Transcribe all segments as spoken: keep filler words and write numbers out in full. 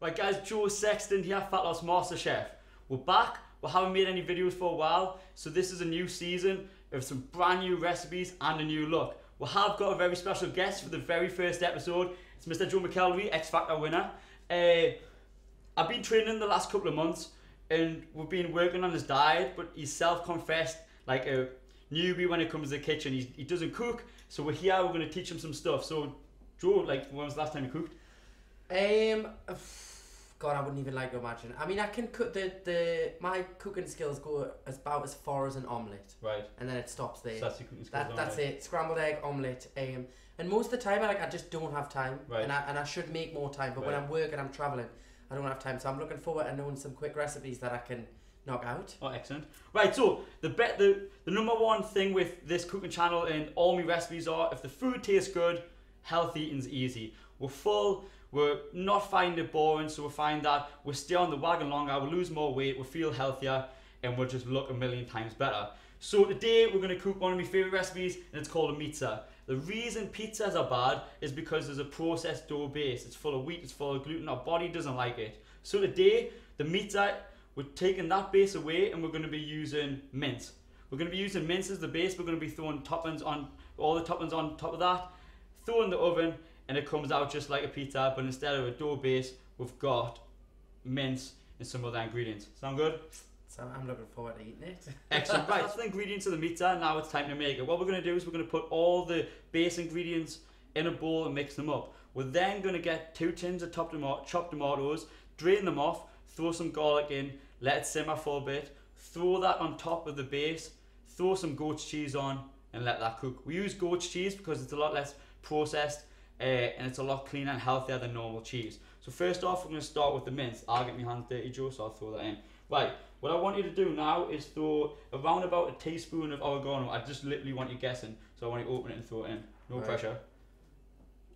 Right guys, Joe Sexton here, Fat Loss Master Chef. We're back, we haven't made any videos for a while, so this is a new season of some brand new recipes and a new look. We have got a very special guest for the very first episode. It's Mister Joe McElderry, X Factor winner. Uh, I've been training the last couple of months and we've been working on his diet, but he's self-confessed like a newbie when it comes to the kitchen. He's, he doesn't cook, so we're here, we're going to teach him some stuff. So Joe, like, when was the last time you cooked? Um, God, I wouldn't even like to imagine. I mean, I can cook, the, the my cooking skills go as, about as far as an omelette. Right. And then it stops there. So that's your cooking skills, that, that's it, scrambled egg, omelette. Um, and most of the time, I, like, I just don't have time. Right. And I, and I should make more time, but right. when I'm working, I'm travelling, I don't have time. So I'm looking forward to knowing some quick recipes that I can knock out. Oh, excellent. Right, so the, be the, the number one thing with this cooking channel and all my recipes are, if the food tastes good, healthy eating's easy. We're full, we're not finding it boring, so we find that we stay on the wagon longer, we lose more weight, we feel healthier, and we'll just look a million times better. So today we're going to cook one of my favourite recipes, and it's called a meatza. The reason pizzas are bad is because there's a processed dough base. It's full of wheat, it's full of gluten, our body doesn't like it. So today, the meatza, we're taking that base away and we're going to be using mince. We're going to be using mince as the base, we're going to be throwing toppings on, all the toppings on top of that, throw in the oven, and it comes out just like a pizza, but instead of a dough base, we've got mince and some other ingredients. Sound good? So I'm looking forward to eating it. Excellent. Right, that's the ingredients of the meatza. Now it's time to make it. What we're going to do is we're going to put all the base ingredients in a bowl and mix them up. We're then going to get two tins of chopped tomatoes, drain them off, throw some garlic in, let it simmer for a bit, throw that on top of the base, throw some goat's cheese on, and let that cook. We use goat's cheese because it's a lot less processed. Uh, and it's a lot cleaner and healthier than normal cheese. So first off, we're going to start with the mince. I'll get my hands dirty, Joe, so I'll throw that in. Right, what I want you to do now is throw around about a teaspoon of oregano. I just literally want you guessing, so I want you to open it and throw it in. No right. pressure.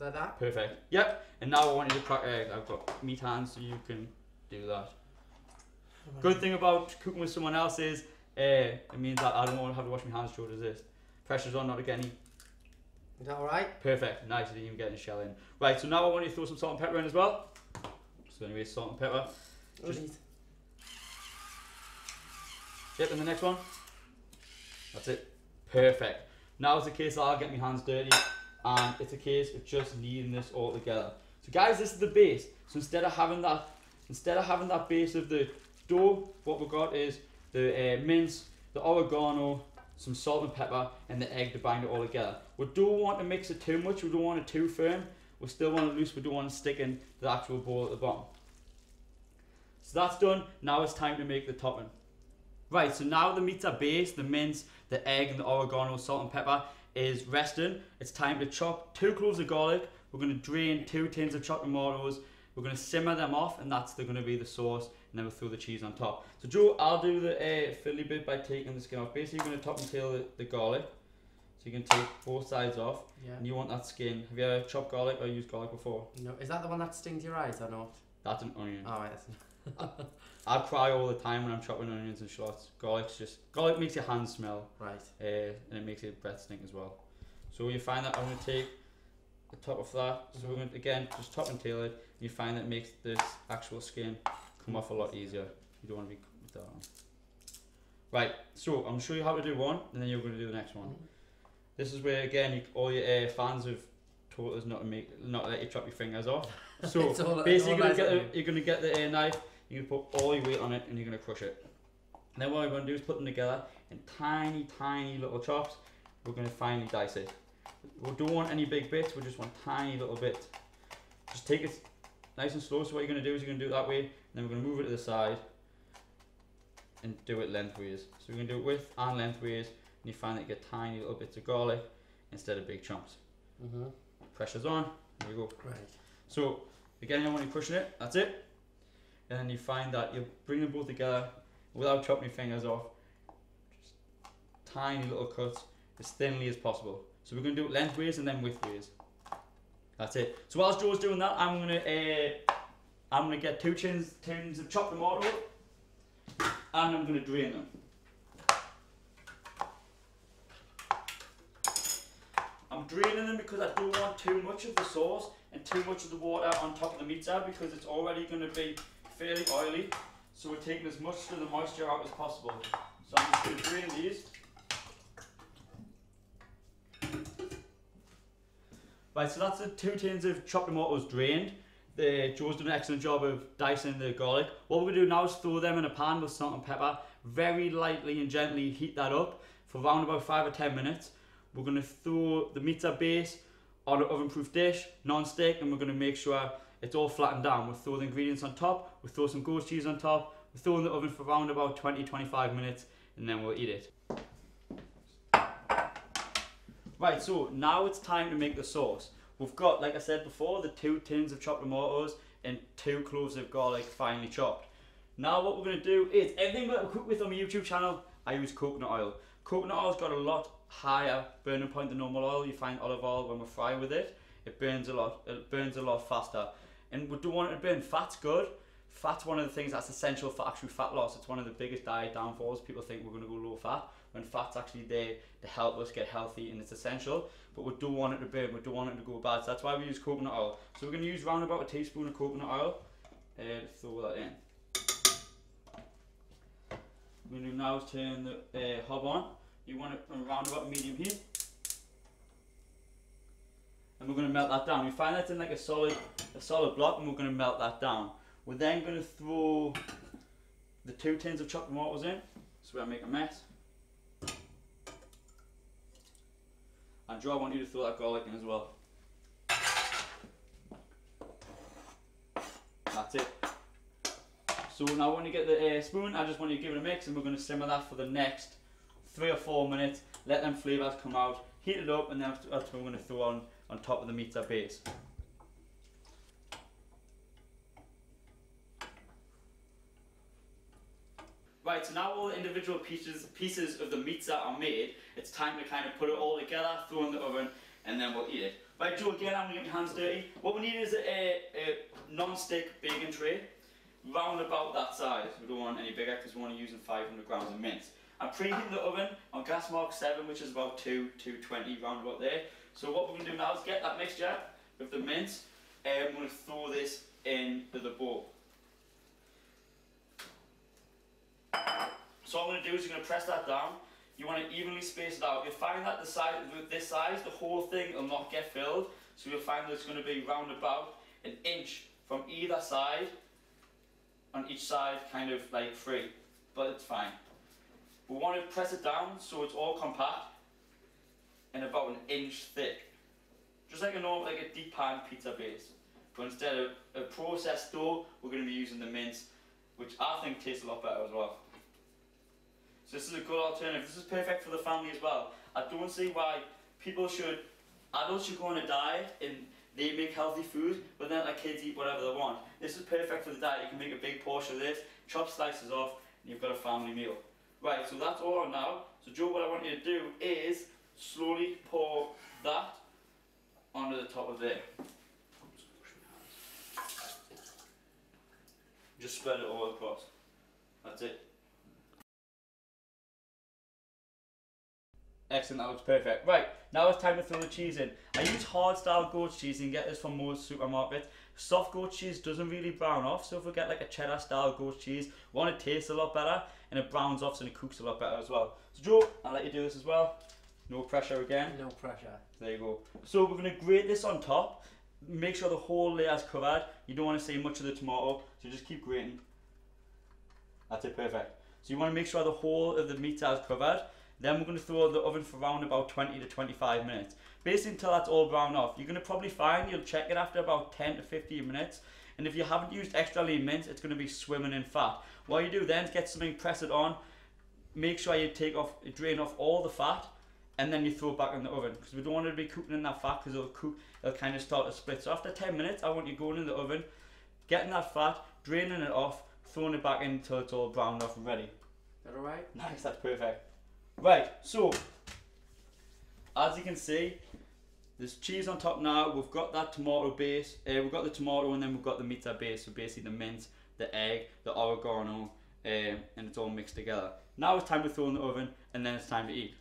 Like that? Perfect. Yep, and now I want you to crack eggs. I've got meat hands, so you can do that. Good thing about cooking with someone else is, uh, it means that I don't want to have to wash my hands, Joe, does this. Pressure's on, not to get any. Is that all right? Perfect. Nice. You didn't even get the shell in. Right. So now I want you to throw some salt and pepper in as well. So anyway, salt and pepper. Just... Yep. And the next one. That's it. Perfect. Now it's a case that I'll get my hands dirty, and it's a case of just kneading this all together. So guys, this is the base. So instead of having that, instead of having that base of the dough, what we've got is the uh, mince, the oregano, some salt and pepper, and the egg to bind it all together. We don't want to mix it too much, we don't want it too firm, we still want it loose, we don't want to stick in the actual bowl at the bottom. So that's done, now it's time to make the topping. Right, so now the meatza base, the mince, the egg, and the oregano, salt and pepper is resting. It's time to chop two cloves of garlic, we're going to drain two tins of chopped tomatoes, we're going to simmer them off, and that's going to be the sauce. And then we'll throw the cheese on top. So Joe, I'll do the uh, filly bit by taking the skin off. Basically, you're going to top and tail the, the garlic. So you can take both sides off. Yeah. And you want that skin. Have you ever chopped garlic or used garlic before? No. Is that the one that stings your eyes or not? That's an onion. Oh, right. That's... I, I cry all the time when I'm chopping onions and shallots. Garlic's just... Garlic makes your hands smell. Right. Uh, and it makes your breath stink as well. So you find that I'm going to take the top of that. So mm-hmm. we're going to, again, just top and tail it. And you find that it makes this actual skin come off a lot easier. You don't want to be with that on. Right, so I'm going to show you how to do one, and then you're going to do the next one. Mm-hmm. This is where again, you, all your uh, fans have taught us not to make, not to let you chop your fingers off. So all, basically, you're going, nice the, you're going to get the uh, knife, you're going to put all your weight on it, and you're going to crush it. And then what we're going to do is put them together in tiny, tiny little chops. We're going to finely dice it. We don't want any big bits. We just want tiny little bits. Just take it nice and slow. So what you're going to do is you're going to do it that way. Then we're going to move it to the side and do it lengthways. So we're going to do it width and lengthways, and you find that you get tiny little bits of garlic instead of big chunks. Mm-hmm. Pressure's on, there you go. Right. So again, when you're pushing it, that's it. And then you find that you bring them both together without chopping your fingers off, just tiny little cuts as thinly as possible. So we're going to do it lengthways and then widthways. That's it. So whilst Joe's doing that, I'm going to... Uh, I'm going to get two tins, tins of chopped tomato, and I'm going to drain them. I'm draining them because I don't want too much of the sauce and too much of the water on top of the meatza because it's already going to be fairly oily. So we're taking as much of the moisture out as possible. So I'm just going to drain these. Right, so that's the two tins of chopped tomatoes drained. The, Joe's done an excellent job of dicing the garlic. What we're going to do now is throw them in a pan with salt and pepper, very lightly and gently heat that up for around about five or ten minutes. We're going to throw the meatza base on an oven-proof dish, non-stick, and we're going to make sure it's all flattened down. We'll throw the ingredients on top, we'll throw some goat's cheese on top, we'll throw in the oven for around about twenty to twenty-five minutes, and then we'll eat it. Right, so now it's time to make the sauce. We've got, like I said before, the two tins of chopped tomatoes and two cloves of garlic finely chopped. Now what we're going to do is, everything that I cook with on my YouTube channel, I use coconut oil. Coconut oil's got a lot higher burning point than normal oil. You find olive oil, when we're frying with it, it burns a lot, it burns a lot faster. And we don't want it to burn. Fat's good. Fat's one of the things that's essential for actual fat loss. It's one of the biggest diet downfalls. People think we're going to go low fat, when fat's actually there to help us get healthy and it's essential. But we don't want it to burn, we don't want it to go bad. So that's why we use coconut oil. So we're going to use around about a teaspoon of coconut oil and throw that in. We're going to now turn the uh, hob on. You want it on around about medium heat. And we're going to melt that down. We find that's in like a solid, a solid block, and we're going to melt that down. We're then going to throw the two tins of chopped tomatoes in. That's where I make a mess. And Joe, I want you to throw that garlic in as well. That's it. So now when you get the uh, spoon, I just want you to give it a mix, and we're going to simmer that for the next three or four minutes. Let them flavours come out, heat it up, and then that's what we're going to throw on, on top of the meatza base. Right, so now all the individual pieces pieces of the meatza are made. It's time to kind of put it all together, throw in the oven, and then we'll eat it. Right, Joe, again, I'm going to get my hands dirty. What we need is a, a, a non-stick baking tray, round about that size. We don't want any bigger because we're only using five hundred grams of mince. I'm preheating the oven on gas mark seven, which is about two, two twenty, round about there. So what we're going to do now is get that mixture with the mince, and we're going to throw this into the bowl. So what I'm going to do is you're going to press that down. You want to evenly space it out. You'll find that the size, with this size, the whole thing will not get filled. So you'll find that it's going to be round about an inch from either side, on each side, kind of like free, but it's fine. We want to press it down so it's all compact and about an inch thick. Just like a normal, like a deep pan pizza base. But instead of a processed dough, we're going to be using the mince, which I think tastes a lot better as well. So this is a good alternative. This is perfect for the family as well. I don't see why people should, adults should go on a diet and they make healthy food, but then let kids eat whatever they want. This is perfect for the diet. You can make a big portion of this, chop slices off, and you've got a family meal. Right, so that's all on now. So Joe, what I want you to do is slowly pour that onto the top of there. Just spread it all across. That's it. Excellent, that looks perfect. Right, now it's time to throw the cheese in. I use hard style goat's cheese, and get this from most supermarkets. Soft goat's cheese doesn't really brown off, so if we get like a cheddar style goat's cheese, one, it tastes a lot better, and it browns off, so it cooks a lot better as well. So Joe, I'll let you do this as well. No pressure again. No pressure. There you go. So we're going to grate this on top. Make sure the whole layer's covered. You don't want to see much of the tomato, so just keep grating. That's it, perfect. So you want to make sure the whole of the meatza is covered. Then we're going to throw the oven for around about twenty to twenty-five minutes. Basically until that's all browned off. You're going to probably find you'll check it after about ten to fifteen minutes. And if you haven't used extra lean mince, it's going to be swimming in fat. What you do then is get something, press it on, make sure you take off, drain off all the fat, and then you throw it back in the oven. Because we don't want it to be cooking in that fat, because it'll cook, it'll kind of start to split. So after ten minutes, I want you going in the oven, getting that fat, draining it off, throwing it back in until it's all browned off and ready. Is that alright? Nice, that's perfect. Right, so as you can see, there's cheese on top now. We've got that tomato base, uh, we've got the tomato, and then we've got the meatza base. So basically the mince, the egg, the oregano, uh, and it's all mixed together. Now it's time to throw in the oven, and then it's time to eat.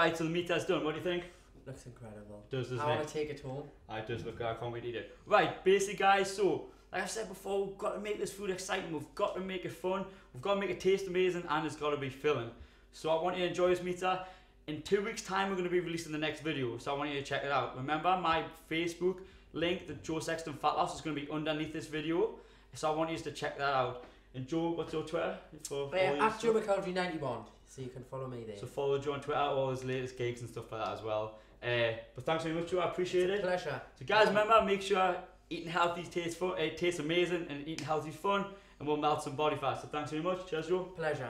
Right, so the meatza's done. What do you think? Looks incredible. Does this I want to take it home. I does look good. I can't wait to eat it. Right, basically, guys, so like I've said before, we've got to make this food exciting. We've got to make it fun. We've got to make it taste amazing, and it's got to be filling. So I want you to enjoy this meatza. In two weeks' time, we're going to be releasing the next video, so I want you to check it out. Remember, my Facebook link, the Joe Sexton Fat Loss, is going to be underneath this video, so I want you to check that out. And Joe, what's your Twitter? For, yeah, for at Joe McElderry ninety-one, so you can follow me there. So follow Joe on Twitter, all his latest gigs and stuff like that as well. Uh, but thanks very much, Joe. I appreciate it's a it. Pleasure. So guys, remember, make sure eating healthy tastes fun, it tastes amazing, and eating healthy is fun, and we'll melt some body fat. So thanks very much. Cheers, Joe. Pleasure.